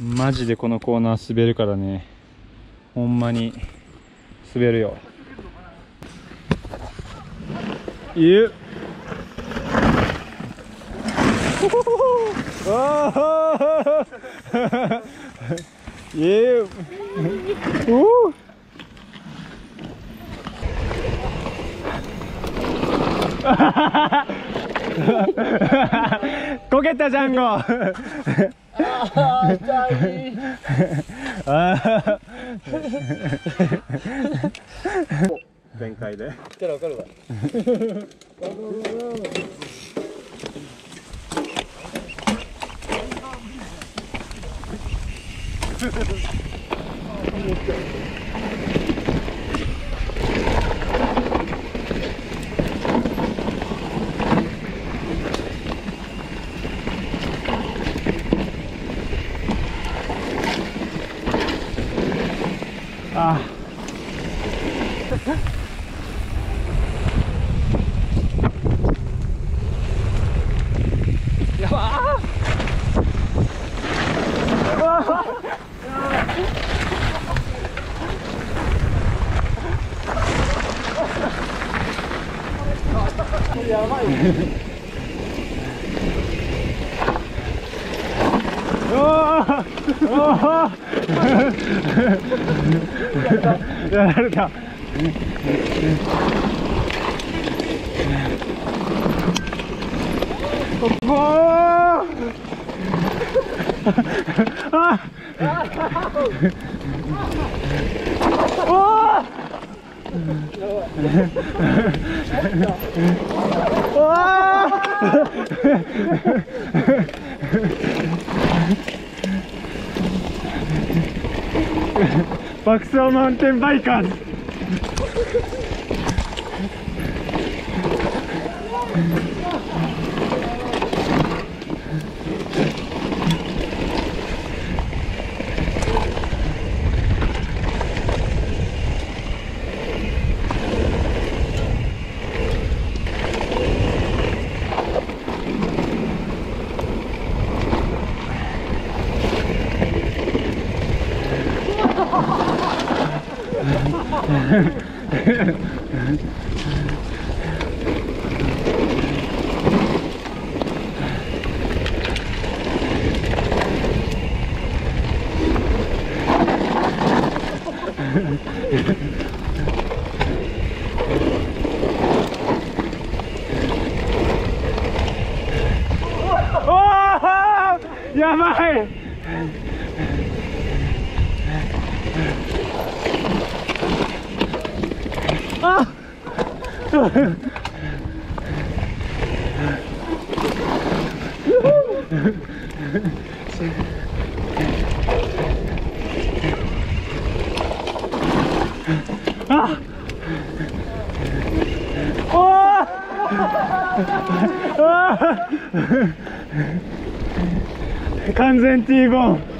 マジでこのコーナー滑るからね、ほんまに滑るよ。ゆっああゆっおおこけたジャンゴあー痛いあ全開でったら分かるわあやばーやばいああやられた。爆走マウンテンバイカーズおやばいああおあ完全 T ボーン